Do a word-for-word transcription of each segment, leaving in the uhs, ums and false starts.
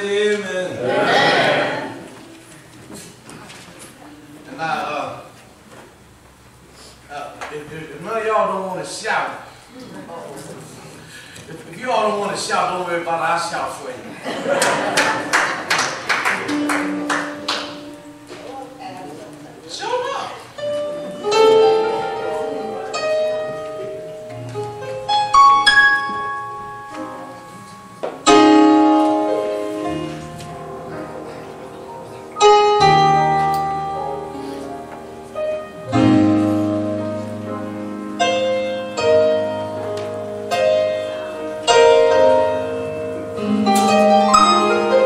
say amen. Amen. And I, uh, uh if, if none of y'all don't want to shout, if, if you all don't want to shout, don't worry about it, I'll shout for you. Show up. Thank you.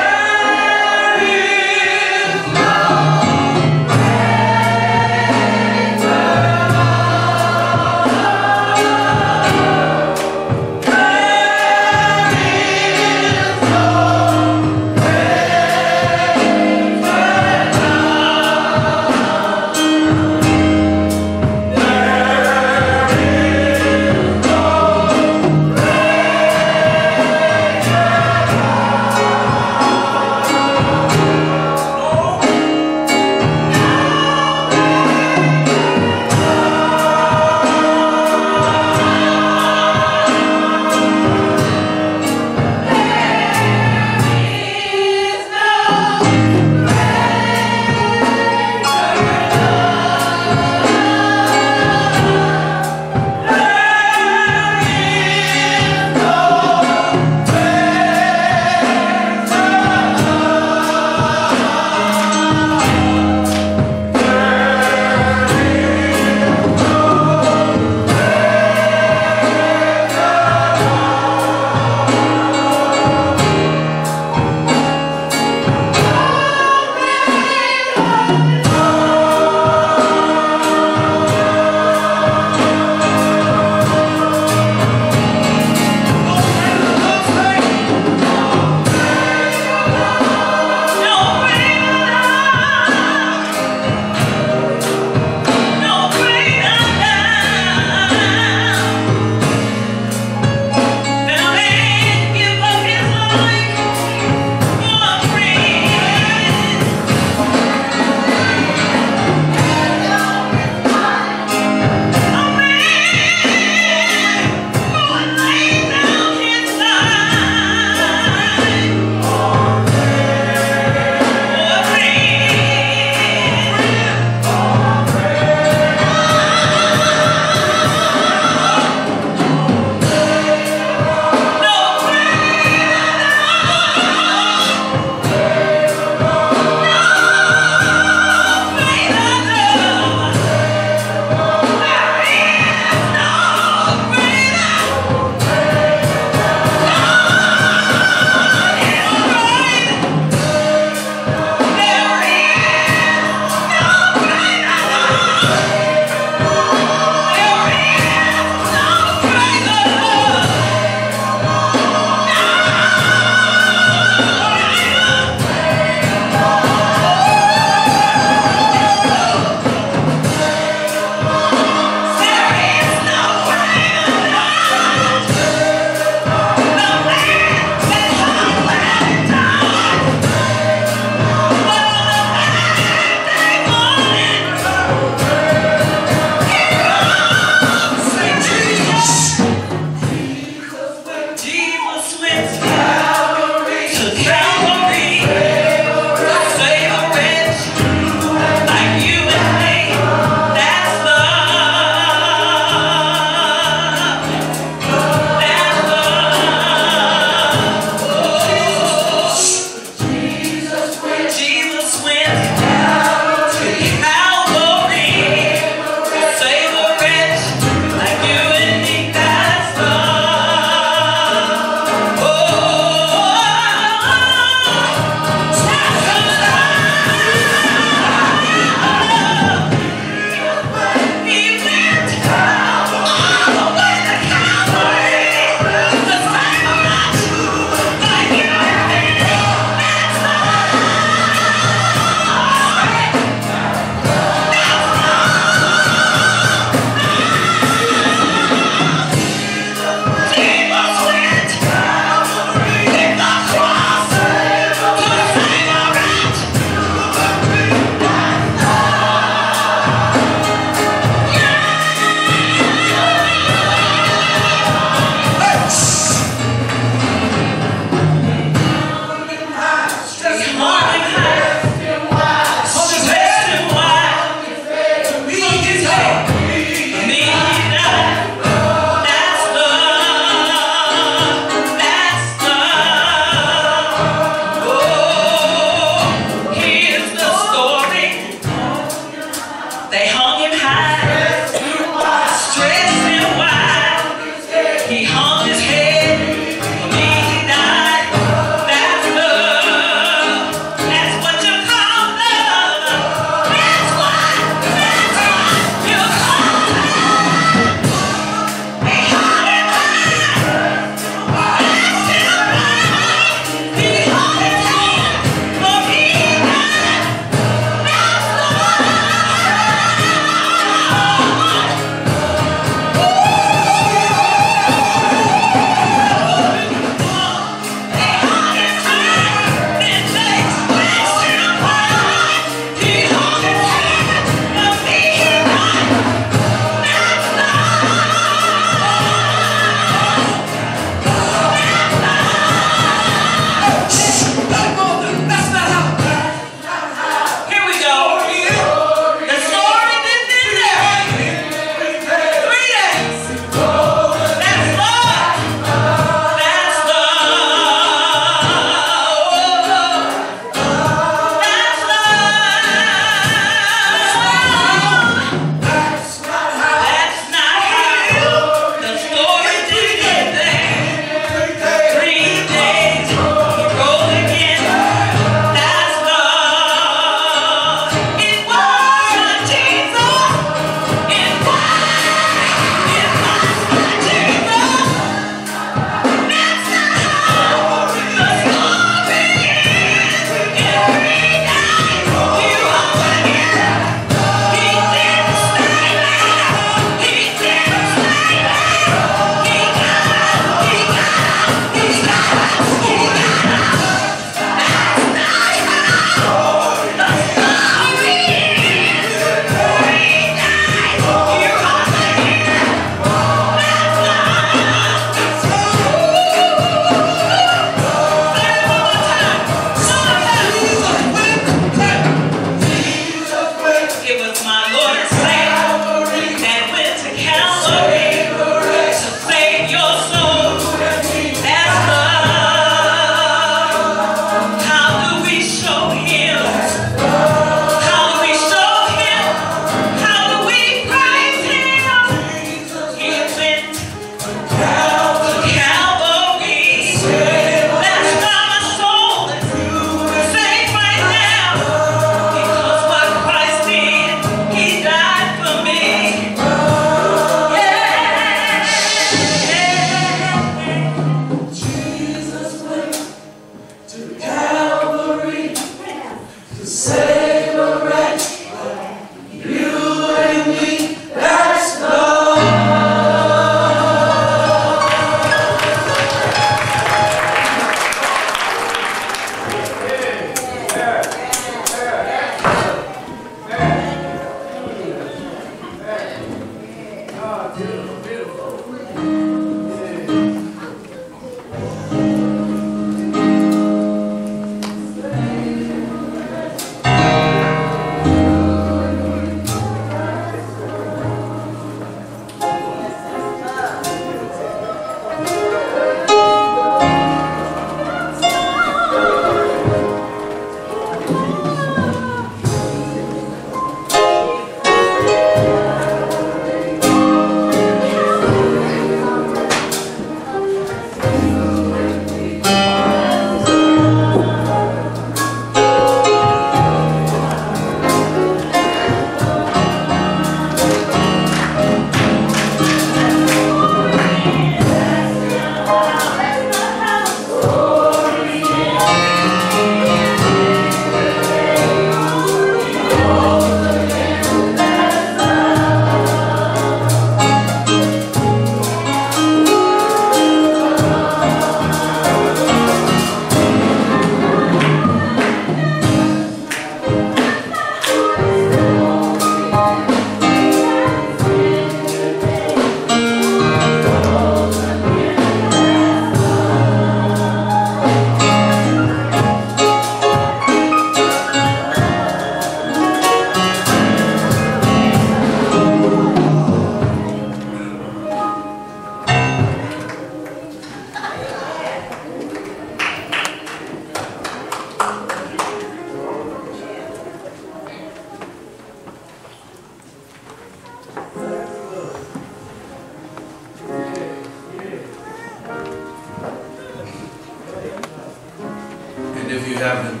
If you haven't,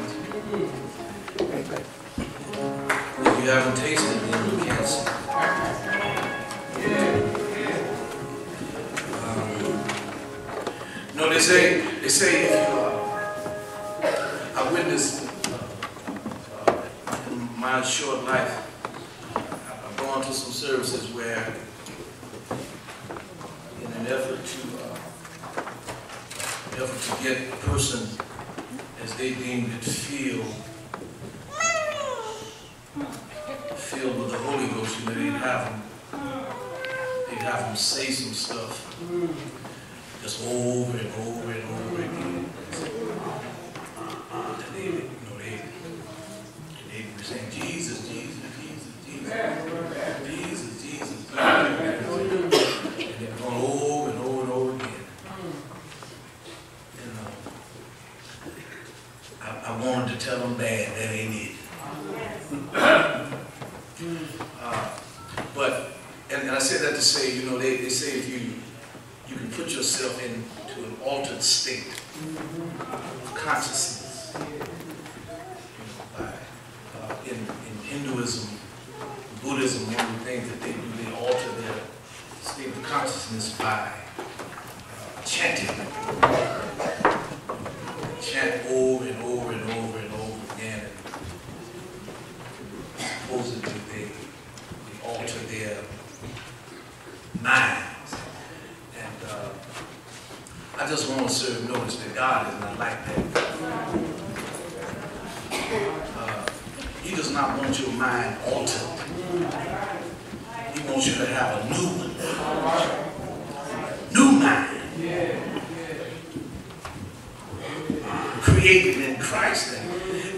if you haven't tasted, then you can't see. Um, no, they say, they say, uh, I witnessed uh, in my short life, I've gone to some services where, in an effort to, uh, an effort to get a person, as they deemed it, filled, filled with the Holy Ghost, you know, they'd have them, they'd have them say some stuff, just over and over and over again. And they, you know, they, they were saying, Jesus, Jesus, Jesus, Jesus, Jesus, Jesus, Jesus, and they'd gone over and over and over again. I wanted to tell them bad, that ain't it. uh, but, and, and I say that to say, you know, they, they say if you, you can put yourself into an altered state of consciousness. You know, by, uh, in, in Hinduism, Buddhism, one of the things that they do, they alter their state of consciousness by uh, chanting. Chant over and over and over and over again, and supposedly they, they alter their minds. And uh, I just want to serve notice that God is not like that. Uh, he does not want your mind altered. He wants you to have a new one, new mind. Created in Christ, and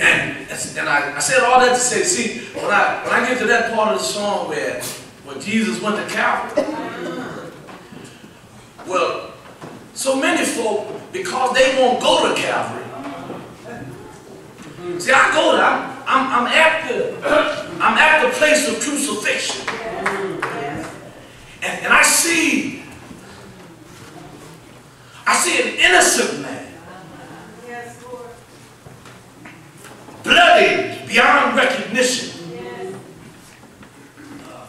and, and I, I said all that to say, see, when I when I get to that part of the song where where Jesus went to Calvary, well, so many folk, because they won't go to Calvary. See, I go there. I'm I'm, I'm at the I'm at the place of crucifixion, and and I see I see an innocent man. Bloodied beyond recognition. Yes. Uh,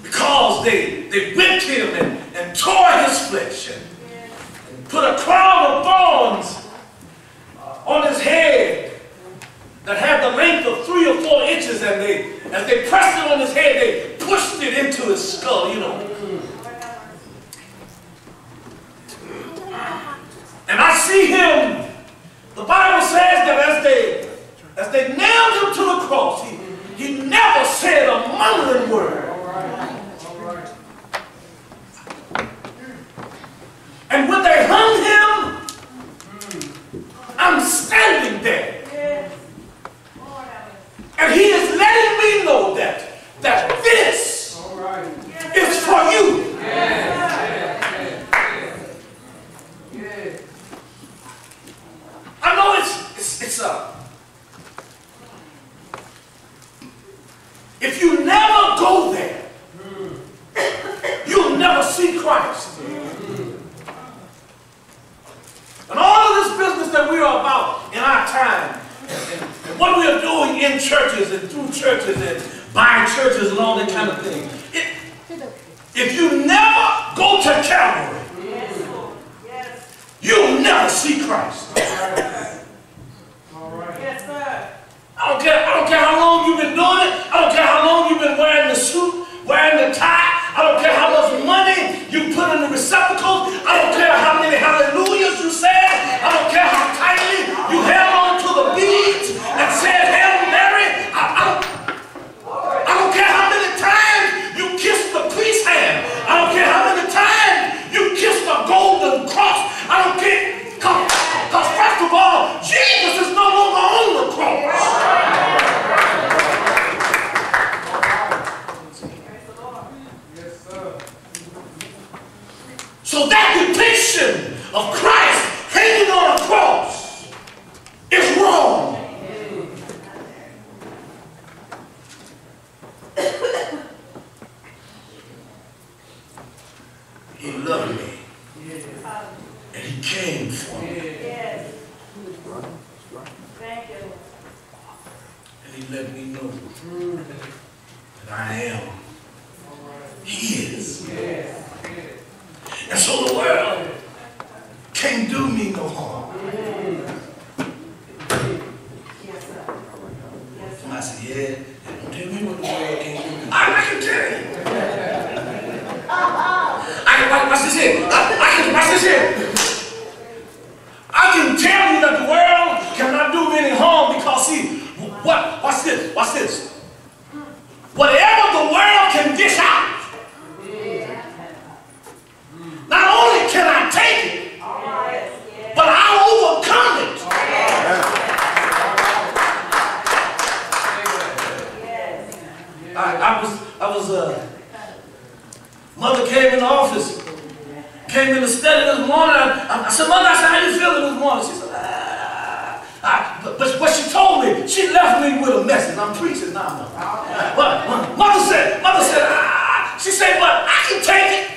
because they, they whipped him and, and tore his flesh and, yes. and put a crown of thorns uh, on his head that had the length of three or four inches, and they, as they pressed it on his head, they pushed it into his skull, you know. And I see him, the Bible says that as they As they nailed him to the cross, he, he never said a mumbling word. All right. All right. never see Christ. And all of this business that we are about in our time, and, and what we are doing in churches and through churches and by churches and all that kind of thing, it, if you never go to Calvary, you'll never see Christ. All right. Yes, sir. I don't care, I don't care how long you've been doing it. I don't care how long you've been wearing the suit, wearing the tie. I don't care how much money you put in the receptacles. I don't care how many hallelujahs you said. I don't care how tightly you held on to the beads and said, Hail Mary. I, I, don't, I don't care how many times you kissed the priest's hand. I don't care how many times you kissed the golden cross. I don't care. Because first of all, Jesus is no longer on the cross. So that depiction of Christ hanging on a cross is wrong. He loved me. And he came for me. Yes. Thank you. And he let me know that I am. He is. And so the world can't do me no harm. And I said, yeah, don't tell me what the world can't do me. I can tell you. I can watch this here. I, I can watch this here. I can tell you that the world cannot do me any harm because, see, what? Watch this. Watch this. Whatever the world can dish out, not only can I take it, but I'll overcome it. I, I was, I was, uh, mother came in the office, came in the study this morning. I, I said, Mother, I said, how you feeling this morning? She said, ah. I, but, but, but she told me, she left me with a message. I'm preaching now, Mother. But Mother said, Mother said, ah. She said, but I can take it.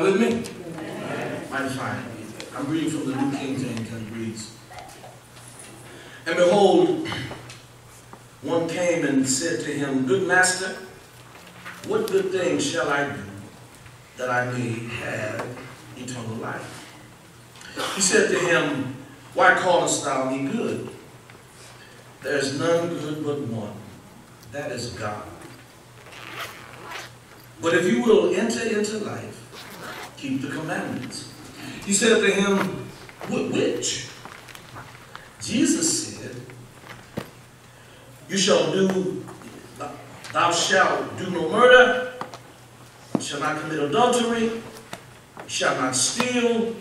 With me? I'm fine. I'm reading from the New King James and reads, and behold, one came and said to him, Good master, what good thing shall I do that I may have eternal life? He said to him, Why callest thou me good? There is none good but one, that is God. But if you will enter into life, keep the commandments. He said to him, what, which? Jesus said, you shall do, thou shalt do no murder, shall not commit adultery, shall not steal,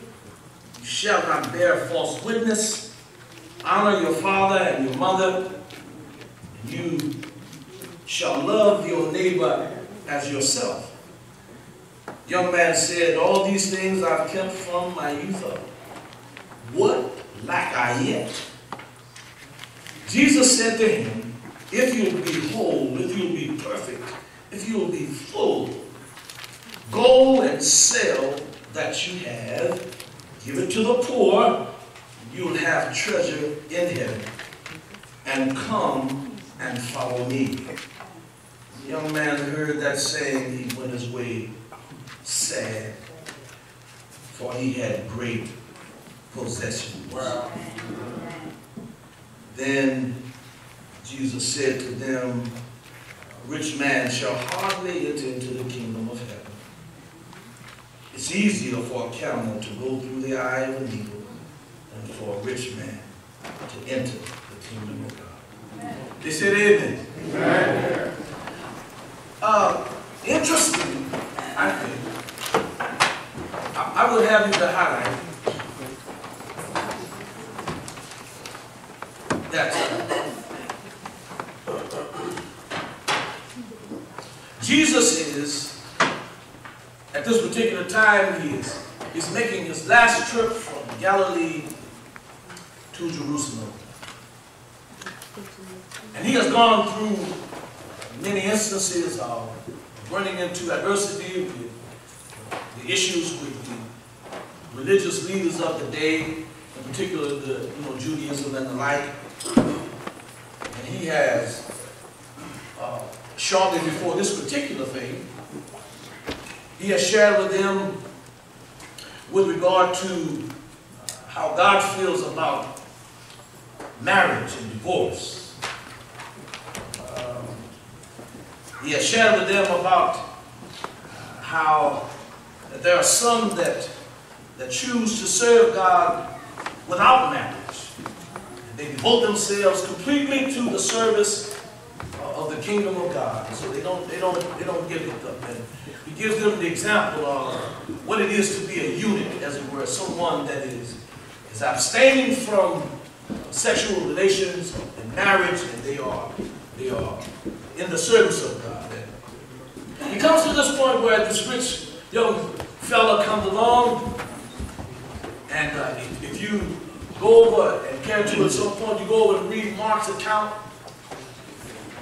shall not bear false witness, honor your father and your mother, and you shall love your neighbor as yourself. The young man said, all these things I've kept from my youth up. What lack I yet? Jesus said to him, if you'll be whole, if you'll be perfect, if you'll be full, go and sell that you have, give it to the poor, you'll have treasure in heaven. And come and follow me. The young man heard that saying, he went his way sad, for he had great possessions. Wow. Then Jesus said to them, a rich man shall hardly enter into the kingdom of heaven. It's easier for a camel to go through the eye of a needle than for a rich man to enter the kingdom of God. Amen. They said amen. Amen. Uh, interesting, I think. I, I would have you to highlight that Jesus is, at this particular time, he is, he's making his last trip from Galilee to Jerusalem. And he has gone through many instances of running into adversity, the, the issues with the religious leaders of the day, in particular the you know, Judaism and the like. And he has, uh, shortly before this particular thing, he has shared with them with regard to how God feels about marriage and divorce. Um, he has shared with them about how that there are some that, that choose to serve God without marriage. They devote themselves completely to the service of the kingdom of God. So they don't, they don't, they don't get hooked up. And he gives them the example of what it is to be a eunuch, as it were, someone that is, is abstaining from sexual relations and marriage, and they are, they are in the service of God. And he comes to this point where this rich young fella comes along, and uh, if you go over and carry to at some point, you go over and read Mark's account.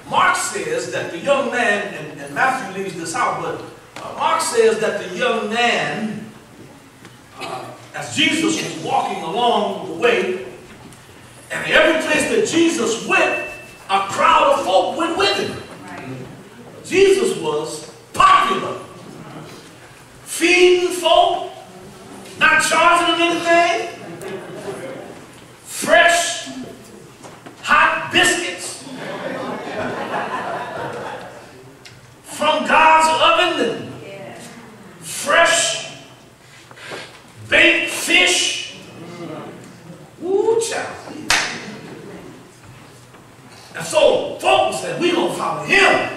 Mark says that the young man, and, and Matthew leaves this out, but uh, Mark says that the young man, uh, as Jesus was walking along the way, and every place that Jesus went, a crowd of folk went with him. Right. Jesus was popular. Feeding folk, not charging them anything, fresh, hot biscuits, from God's oven, yeah. Fresh baked fish. Ooh, child. And so, folks said, we gonna follow him.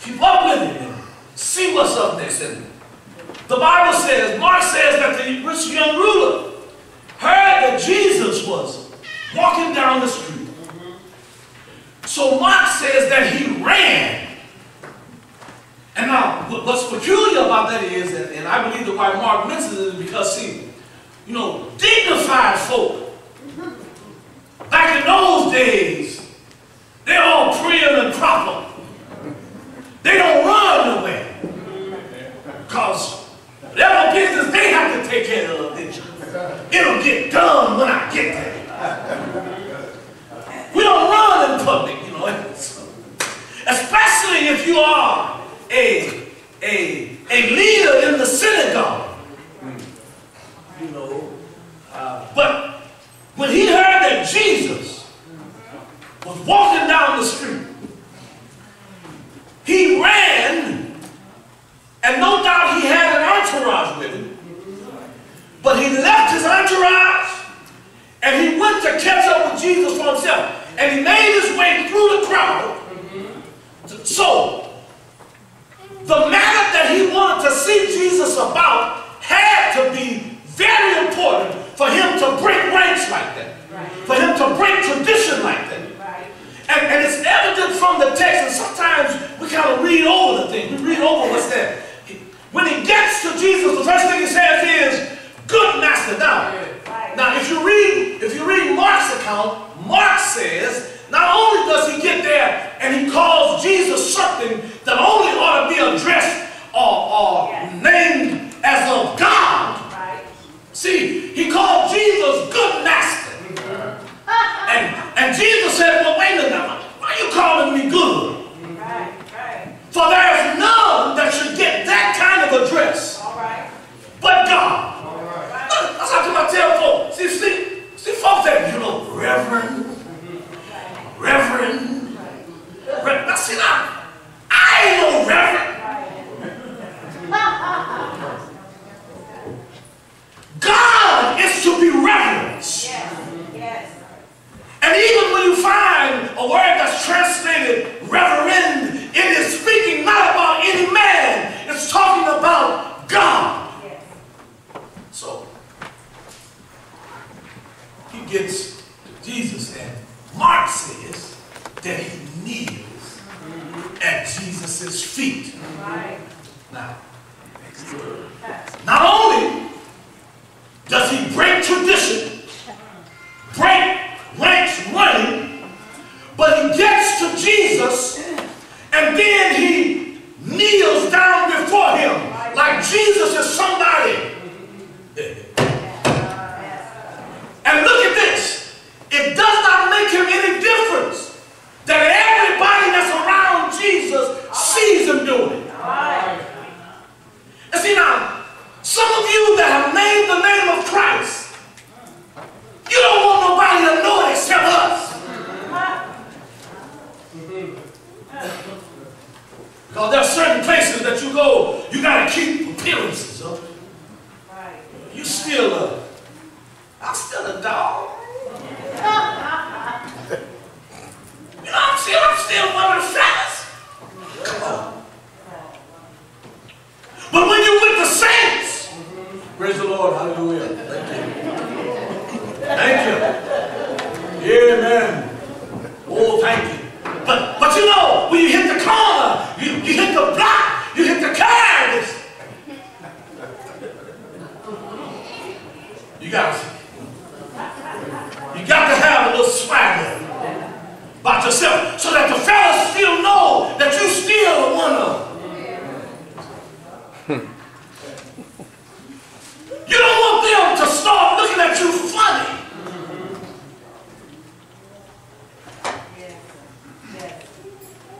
Keep up with him and see what's up next. And the Bible says, Mark says that the rich young ruler heard that Jesus was walking down the street. So Mark says that he ran. And now, what's peculiar about that is, and, and I believe that why Mark mentions it is because, see, you know, dignified folk, back in those days, they're all prim and proper. They don't run away. Because whatever business they have to take care of, it'll get done when I get there. We don't run in public, you know. Especially if you are A, a, a leader in the synagogue, you know, uh, but when he heard that Jesus was walking down the street, he ran Jesus for himself. And he made his way through the crowd. Mm-hmm. So, the matter that he wanted to see Jesus about had to be very important for him to break ranks like that. Right. For him to break tradition like that. Right. And, and it's evident from the text, and sometimes we kind of read over the thing. We read over what's there. When he gets to Jesus, the first thing he says is, "Good master." Now, right. now if you read, if you read Mark's account, Mark says, not only does he get there and he calls Jesus something that only ought to be addressed or, or yes. named as of God. Right. See, he called Jesus good master. Mm-hmm. and, and Jesus said, well, wait a minute, why are you calling me good? Right. Right. For there is none that should get that kind of address right. but God. All right. Look, that's how come I tell folks. See, see, see folks that, you know, Reverend. Reverend. Right. Now see now, I ain't no reverend. Right. God is to be reverenced. Yes. Yes. And even when you find a word that's translated reverend, it is speaking not about any man, it's talking about God. Yes. So, he gets to Jesus and Mark says that he kneels at Jesus' feet. Right. Now, not only does he break tradition, break ranks running, but he gets to Jesus and then he kneels down before him like Jesus is somebody. And look at this. It does not make him any difference that everybody that's around Jesus sees him doing it. And see now, some of you that have named the name of Christ, you don't want nobody to know it except us. Because there are certain places that you go, you got to keep appearances up. You still a, I'm still a dog. You know, I'm still, I'm still one of the fellas. Come on. But when you're with the saints, praise the Lord, hallelujah. Thank you. Thank you. Amen. Oh, thank you. But, but you know, when you hit the corner, you, you hit the block, you hit the curves. You got to You got to have a little swagger about yourself so that the fellas still know that you still one of them. You don't want them to start looking at you funny.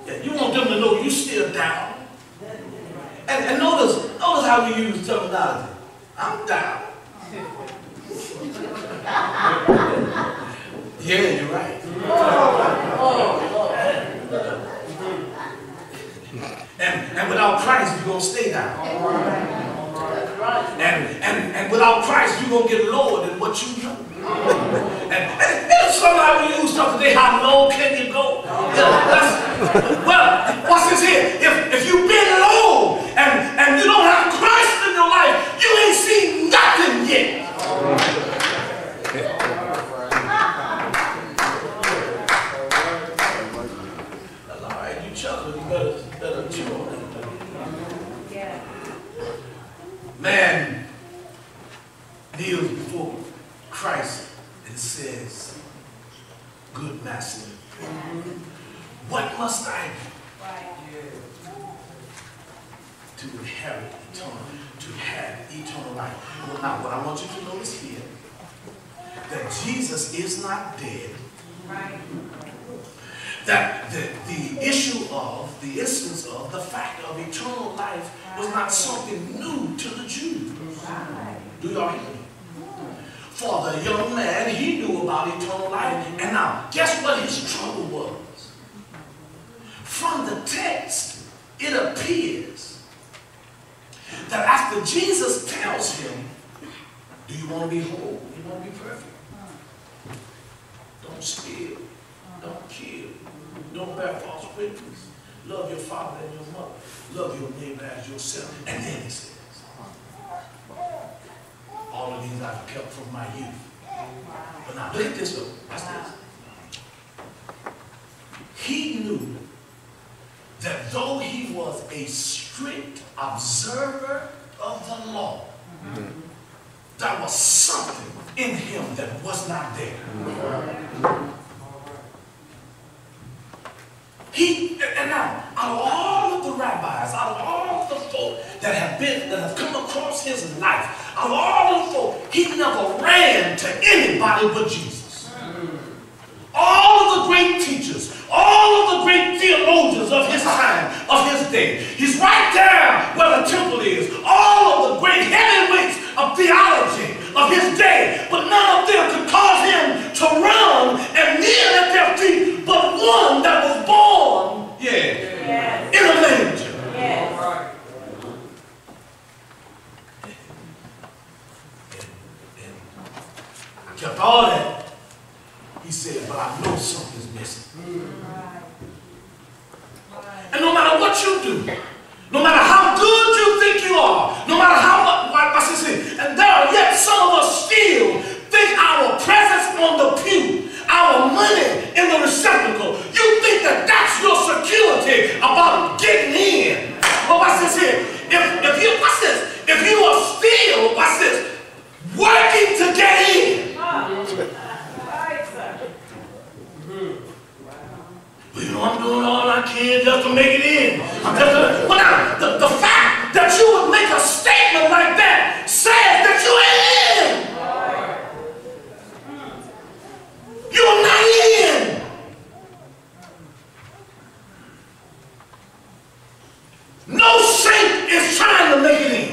Yeah, you want them to know you still down. And, and notice, notice how we use terminology. I'm down. Yeah, you're right. And, and without Christ, you're going to stay down. And, and, and without Christ, you're going to get lower than what you know. And, and, and somehow we use stuff today, how low can you go? That's, well, what's this here? If, if you've been low and, and you don't have Christ in your life, you ain't seen nothing yet. Man kneels before Christ and says, "Good master, what must I do to inherit eternal, to have eternal life?" Well, now what I want you to notice here, that Jesus is not dead. Right. That the, the issue of, the instance of, the fact of eternal life was not something new to the Jews. Do y'all hear me? For the young man, he knew about eternal life. And now, guess what his trouble was? From the text, it appears that after Jesus tells him, "Do you want to be whole? Do you want to be perfect? Don't steal. father and your mother. Love your neighbor as yourself. And then it says, all of these I've kept from my youth. But now look at this one. Watch this. He knew that though he was a strict observer of the law, mm-hmm. there was something in him that was not there. Mm-hmm. He, and now, out of all of the rabbis, out of all of the folk that have been, that have come across his life, out of all of the folk, he never ran to anybody but Jesus. Mm-hmm. All of the great teachers, all of the great theologians of his time, of his day, he's right there where the temple is. All of the great heavyweights of theology of his day, but none of them could cause him to run and kneel at their feet, but one that was born, yeah, yes. in a manger. Yes. And, and, and I kept all that. He said, but I know something's missing. Right. Right. And no matter what you do, no matter how good you think you are, no matter how much, and there are yet some of us still think our presence on the pew, our money in the receptacle, you think that that's your security about getting in. But watch this here. If, if you, watch this. If you are still, watch this, working to get in. Well, you know, I'm doing all I can just to make it in. I'm just to, well, now, the, the fact that you would make a statement like that says that you ain't in. You're not in. No saint is trying to make it in.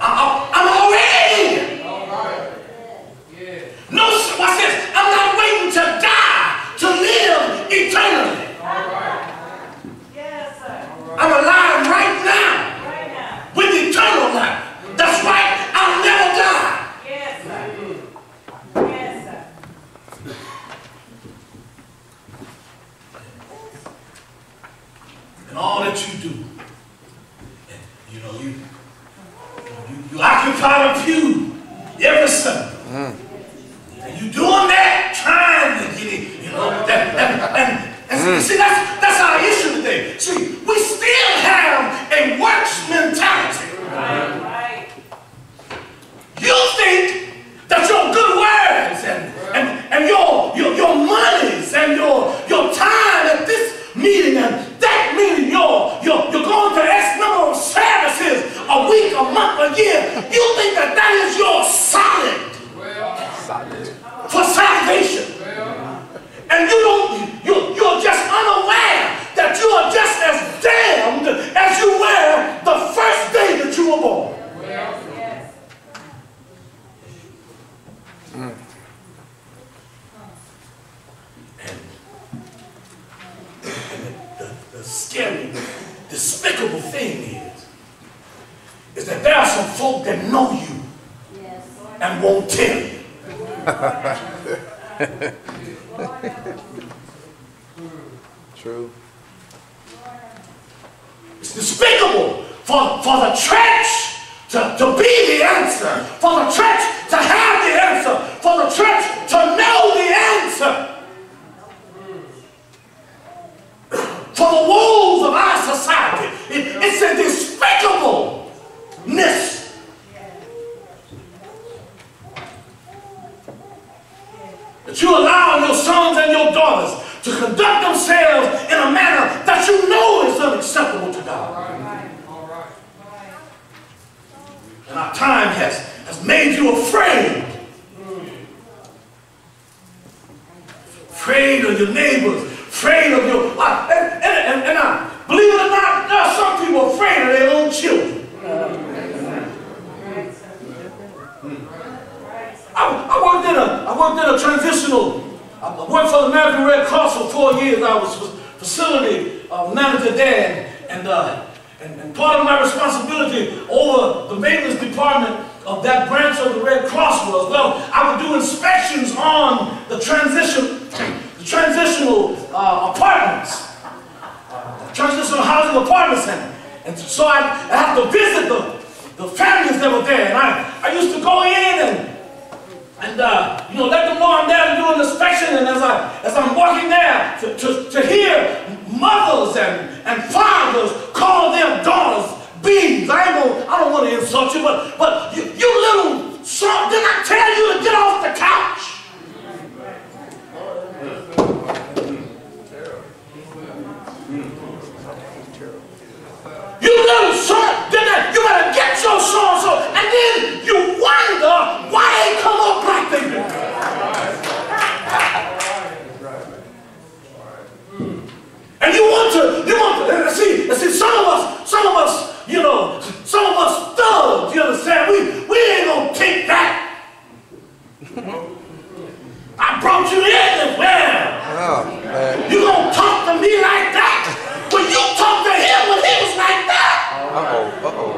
I'm, I'm already in. No, watch this. I'm not waiting to die to live eternally. I'm alive. That's right. I'll never die. Yes, sir. Yes, sir. And all that you do, you know, you, you, you occupy the pew every Sunday. Mm. And you doing that, trying to get it, you know, that, that, and, and mm. see, that's, that's our issue today. See, we still have a works mentality. Right. You think that your good words and, and, and your, your, your monies and your, your time at this meeting and that meeting, your, your, you're going to X number of services a week, a month, a year. You think that that is your solid for salvation. And you don't, you, you're just unaware that you are just as damned as you were the first day that you were born. Mm. And, and the, the scary, despicable thing is, is that there are some folk that know you and won't tell you. True. It's despicable for, for the church to, to be the answer, for the church to have the answer, for the church to know the answer. For the woes of our society, it, it's a despicableness. That you allow your sons and your daughters to conduct themselves in a manner that you know is unacceptable to God. And our time has, has made you afraid. Afraid of your neighbors. Afraid of your... Uh, and, and, and, and I, believe it or not, there are some people afraid of their own children. I, I, worked in a, I worked in a transitional... I worked for the American Red Cross for four years. I was facility uh, manager there. And... Uh, And part of my responsibility over the maintenance department of that branch of the Red Cross was, well, I would do inspections on the transition, the transitional uh, apartments. to the apartment center. And so I, I have to visit the, the families that were there. And I, I used to go in and, and uh, you know, let them know I'm there to do an inspection. And as, I, as I'm walking there, to, to, to hear mothers and, and fathers call their daughters bees. I, ain't gonna, I don't want to insult you, but, but you, you little son, didn't I tell you to get off the couch? You little son, didn't I? You better get your so-and-so, and then you wonder why they come up like they do. And you want to, you want to, see, see, some of us, some of us, you know, some of us thugs, you understand? We, we ain't gonna take that. I brought you in as well. Oh, you gonna talk to me like that? When you talk to him when he was like that. Uh-oh, uh-oh.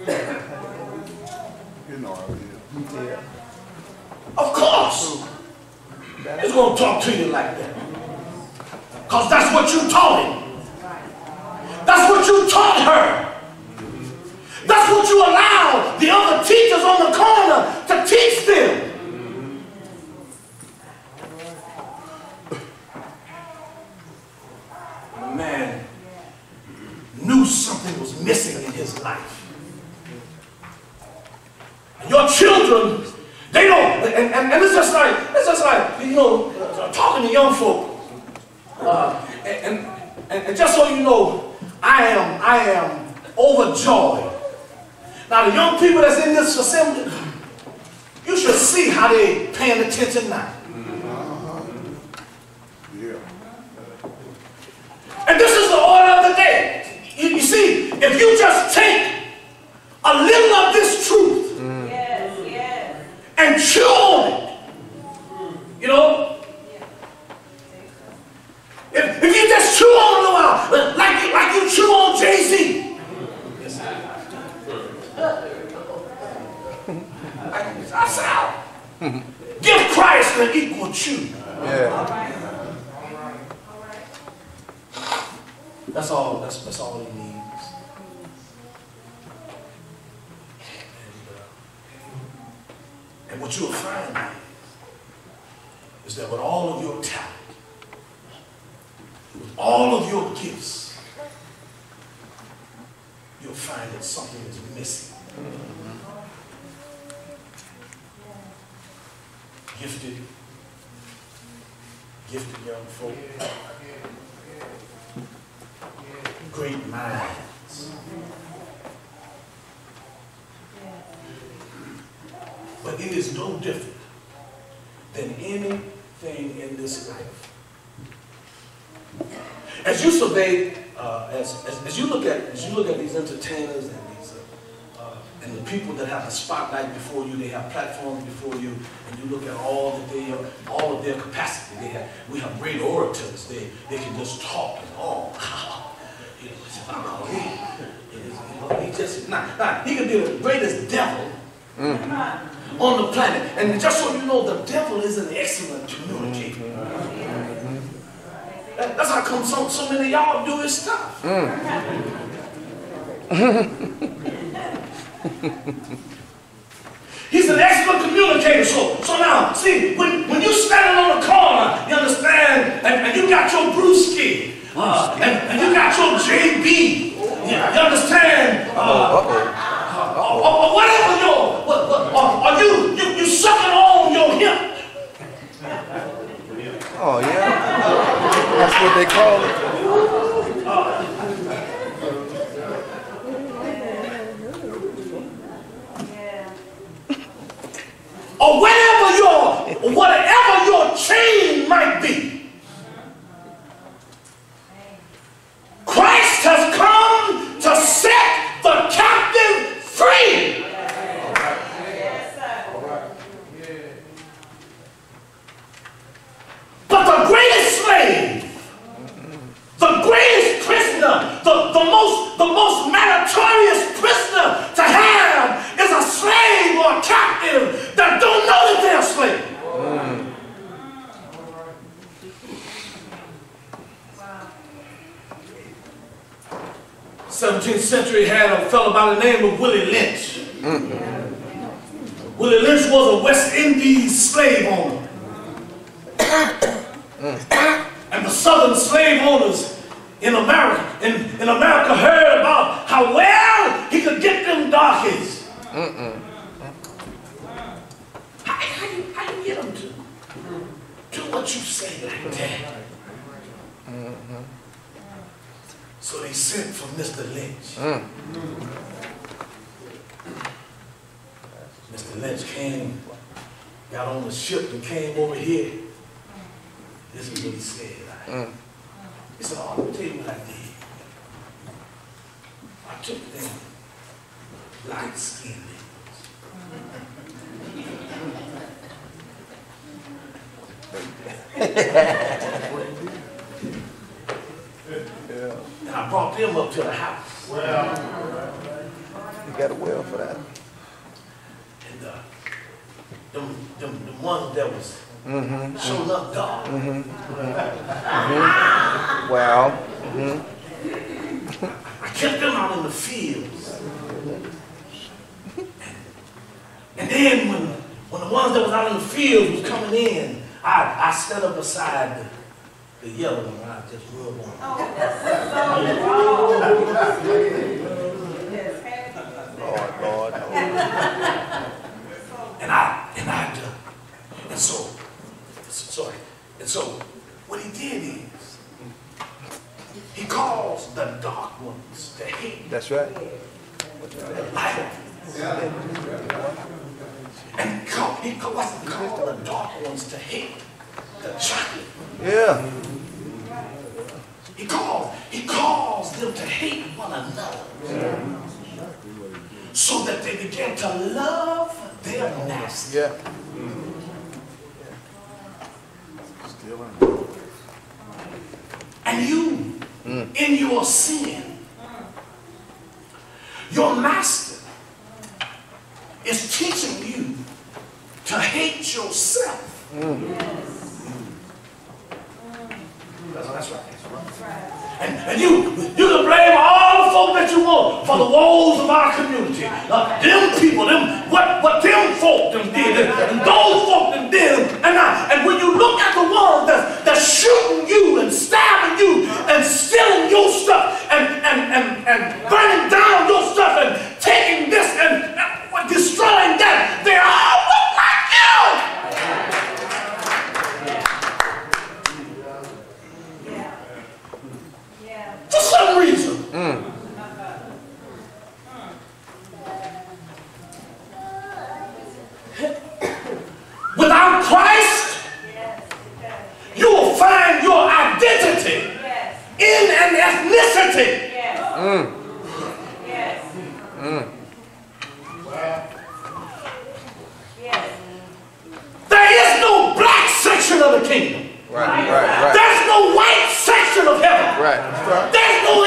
Uh-oh. You know how it is. Of course. He's going to talk to you like that. Because that's what you taught him. That's what you taught her. That's what you allowed the other teachers on the corner to teach them. Man knew something was missing in his life. And your children, they don't, and, and, and it's just like, it's just like, you know, talking to young folk. Uh, and, and, and just so you know, I am, I am overjoyed. Now the young people that's in this assembly, you should see how they paying attention now. And this is the order of the day. You, you see, if you just take a little of this truth mm. yes, yes. and chew on it, you know, yeah. if, if you just chew on it a while, like you, like you chew on Jay-Z. Yes, that's how. Give Christ an equal chew. Yeah. That's all, that's, that's all he needs. And, uh, and what you'll find is that with all of your talent, with all of your gifts, you'll find that something is missing. Mm-hmm. Gifted, gifted young folk. Great minds. But it is no different than anything in this life. As you survey, uh, as, as, as you look at, as you look at these entertainers and these uh, uh, and the people that have a spotlight before you, they have platforms before you, and you look at all that they are, all of their capacity. They have, we have great orators. They they can just talk and all. You know, he, he just, nah, nah, he can be the greatest devil mm. on the planet. And just so you know, the devil is an excellent communicator. That, that's how come so, so many of y'all do his stuff. Mm. He's an excellent communicator. So, so now, see, when, when you're standing on the corner, you understand, and, and you got your brewski. Uh, and, and you got your J B, you, you understand? Uh, uh-oh. Uh-oh. Or, or, or whatever your, or, or, or you, you, you sucking on your hip. Oh yeah, that's what they call it. Uh, or whatever your, whatever your chain might be. Christ has come to set the captive free. But the greatest slave, the greatest seventeenth century had a fellow by the name of Willie Lynch. Mm-hmm. Willie Lynch was a West Indies slave owner. Mm-hmm. And the southern slave owners in America, in, in America heard about how well he could get them darkies. Mm-mm. How do you, how you get them to do what you say like that? Mm-hmm. So they sent for Mister Lynch. Mm. Mister Lynch came, got on the ship and came over here. This is what he said. Mm. He said, oh, let me tell you what I did. I took them light-skinned niggas. And I brought them up to the house. Well, you got a well for that. And uh, them, them, the one that was Mm-hmm. showed up dog. Mm-hmm. Mm-hmm. Wow. Mm-hmm. I kept them out in the fields. And then when, when the ones that was out in the fields was coming in, I, I stood up beside the, the yellow one and I just rubbed on. Oh, that's so Lord, Lord, Lord. And I, and I just, and so, sorry, and so what he did is, he caused the dark ones to hate. That's right. The light. And he called, he called the dark ones to hate the chocolate. Yeah. He called, he caused them to hate one another. Yeah. So that they began to love their nasty. Yeah. And you, mm. in your sin, your master is teaching you to hate yourself. Mm. Yes. Mm. That's, that's right. That's right. And, and you, you can blame all the folk that you want for the woes of our community. Uh, them people, them what, what them folk them did, and those folk them did, and I, and when you look at the world that, that's shooting you and stabbing you and stealing your stuff and and and, and burning down your stuff and taking this and uh, destroying that, they all look like you. For some reason. Mm. Without Christ, yes, you will find your identity yes. in an ethnicity. Yes. Mm. Yes. Mm. Yes. There is no black section of the kingdom. Right, right, right. There's no white section of heaven. Right, right. There's no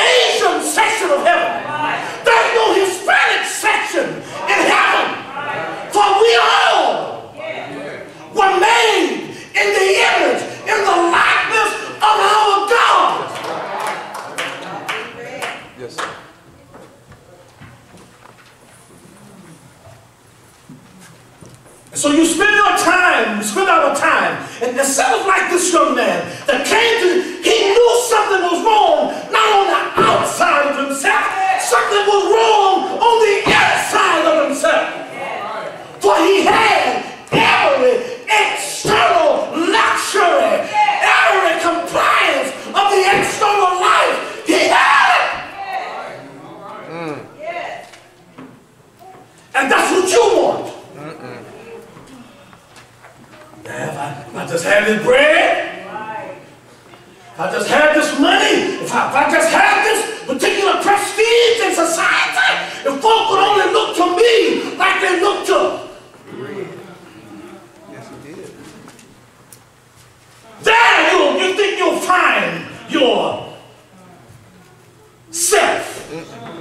Asian section of heaven. Right. There's no Hispanic section in heaven. Right. For we all yeah. were made in the image, in the likeness of our God. Yes, sir. So you spend your time, you spend our time, and it sounds like this young man that came to, he knew something was wrong, not on the outside of himself, something was wrong on the inside of himself. For he had every external luxury, every compliance of the external life. He had it. Mm. And that's what you want. If I, if I just had this bread, if I just had this money, if I, if I just had this particular prestige in society, if folk would only look to me like they look to. Yes, it is. There you, you think you'll find your self. Mm-mm.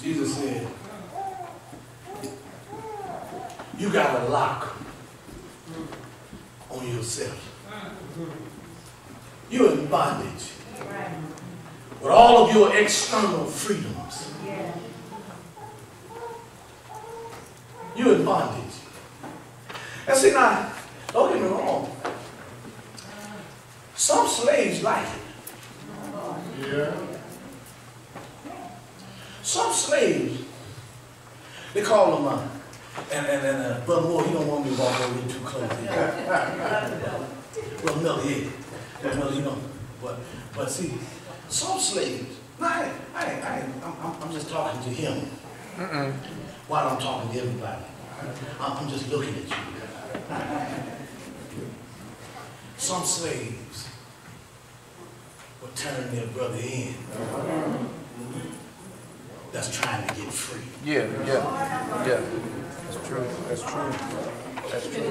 Jesus said, you got a lock on yourself. You're in bondage. Right. With all of your external freedoms. Yeah. You're in bondage. And see now, don't get me wrong. Some slaves like it. Yeah. Some slaves, they call them uh, and and and uh, Brother Moore, he don't want me to walk over too close. Well, no, yeah. Well, you know, but but see, some slaves. No, I, I, I, I'm, I'm just talking to him. Mm-mm. While I'm talking to everybody, I'm just looking at you. Some slaves will turn their brother in. That's trying to get free. Yeah, yeah, yeah. That's true. That's true. That's true.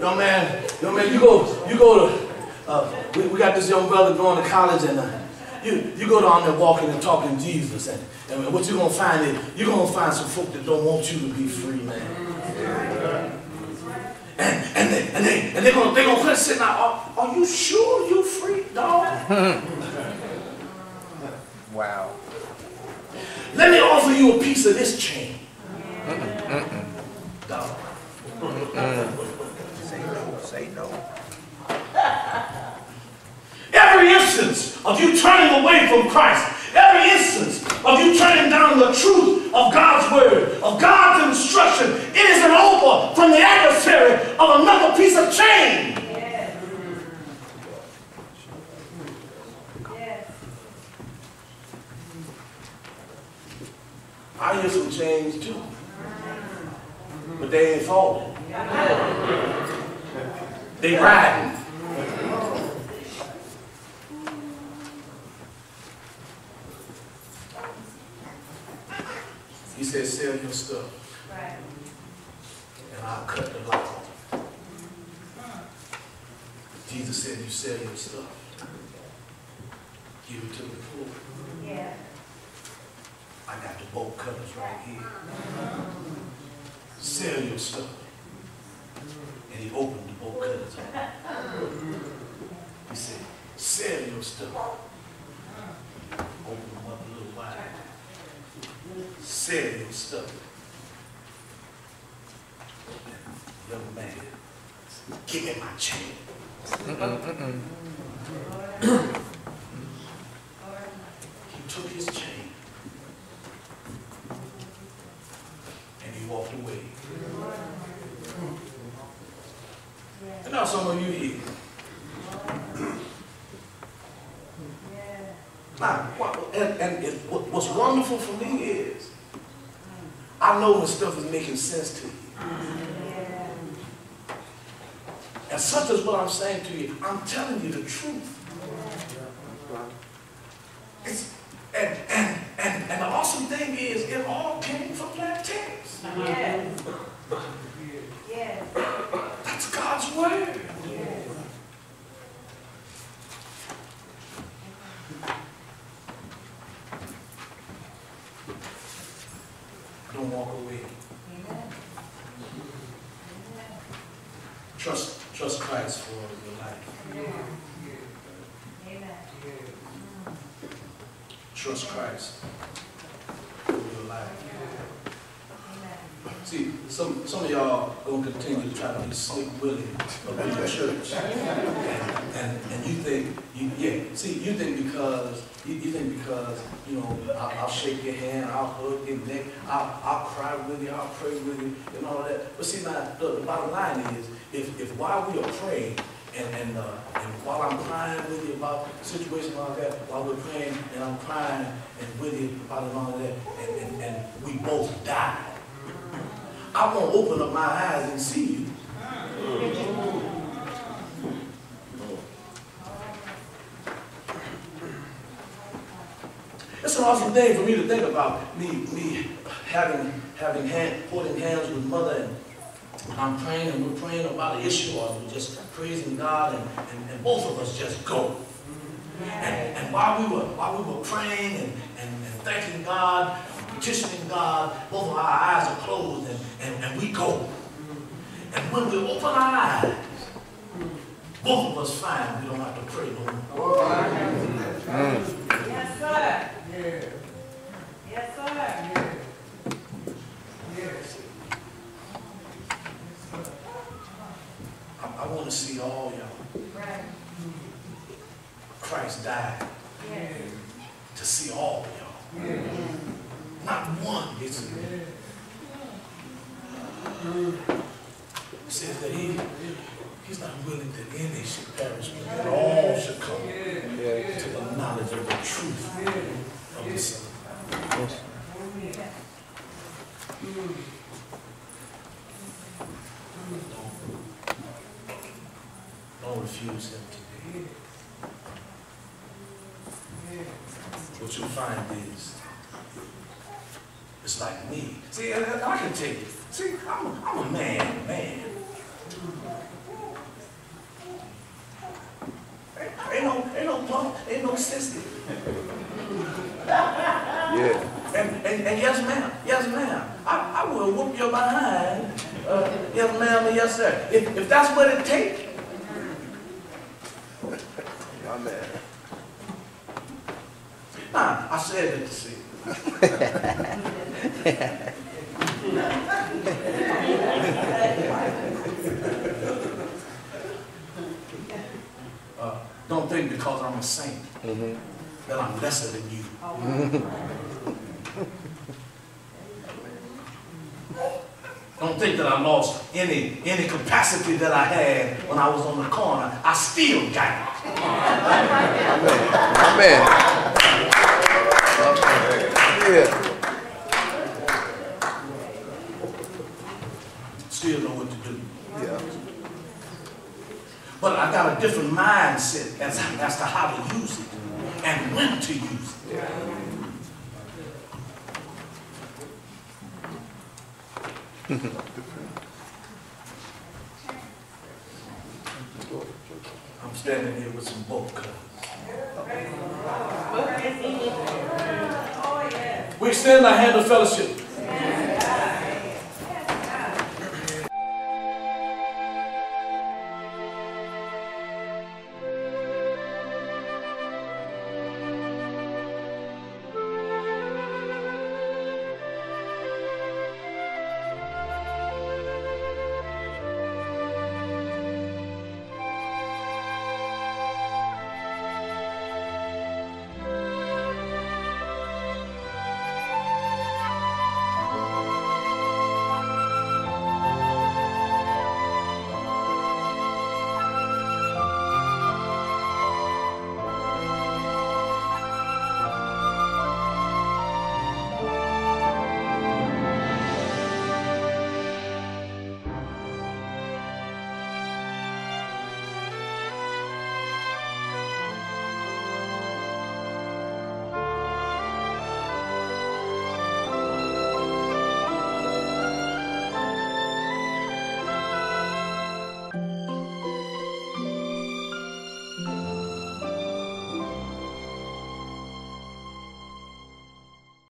Young man, young man, you go, you go to, uh, we, we got this young brother going to college, and uh, you, you go down there walking and talking to Jesus, and, and what you're going to find is, you're going to find some folk that don't want you to be free, man. And, and, they, and, they, and they're going to they're gonna quit sitting out, are, are you sure you're free, dog? Wow. Let me offer you a piece of this chain. Mm-mm. Dog. Mm-mm. Say no. Every instance of you turning away from Christ, every instance of you turning down the truth of God's word, of God's instruction, it is an offer from the adversary of another piece of chain. Yes. Yes. I hear some chains too, but they ain't falling. They riding. He said, sell your stuff. Right. And I'll cut the lock off. Mm. Jesus said, you sell your stuff. Give it to the poor. Yeah. I got the bolt cutters right here. Mm. Sell your stuff. And he opened the bolt cutters. He said, sell your stuff. Open them up a little wide. Sell your stuff. Young man, give me my chain. He took his chain. And he walked away. And now some of you here. Now, what, and, and it, what, what's wonderful for me is, I know when stuff is making sense to you. And such as what I'm saying to you, I'm telling you the truth. It's, and, and, and, and the awesome thing is, it all came from that text. Yes. Yes. That's God's word. Yes. Don't walk away. Amen. Trust, trust Christ for your life. Amen. Trust Christ for your life. See, some, some of y'all going to continue to try to be slick Willie of your church. And, and, and you think, you, yeah, see, you think because, you, you think because, you know, I'll, I'll shake your hand, I'll hug your neck, I'll, I'll cry with you, I'll pray with you, and all that. But see, now, look, the bottom line is, if, if while we are praying, and, and, uh, and while I'm crying with you about situations like that, while we're praying, and I'm crying and with you about all of that, and, and, and we both die. I won't open up my eyes and see you. It's an awesome thing for me to think about. Me, me having, having hand, holding hands with mother, and I'm praying and we're praying about an issue, or we're just praising God, and, and, and both of us just go. And, and while we were while we were praying and, and, and thanking God, petitioning God, both of our eyes are closed, and, and, and we go. And when we open our eyes, both of us find we don't have to pray no more. Yes, sir. Yeah. Yes, sir. Yeah. Yes. I, I want to see all y'all. Right. Christ died. Yeah. To see all y'all. Yeah. Not one is it. Yeah. It says that he, he's not willing that any should perish, but that all should come yeah. to the knowledge of the truth yeah. of the Son. Yes. Don't, don't refuse him today. What you'll find is, it's like me. See, I, I can take it. See, I'm a, I'm a man, man. Ain't, ain't no, ain't no mom, ain't no sister. Yeah. And, and, and yes, ma'am, yes, ma'am. I, I will whoop your behind. Uh, yes, ma'am, and yes, sir. If, if that's what it takes. My man. Nah, I said it to see. uh, don't think because I'm a saint mm-hmm. that I'm lesser than you. Don't think that I lost any any capacity that I had when I was on the corner. I still got it. Amen. Amen. Yeah. Still know what to do. Yeah. But I got a different mindset as, as to how to use it and when to use it. Yeah. I'm standing here with some bolt cutters. We extend our hand of fellowship.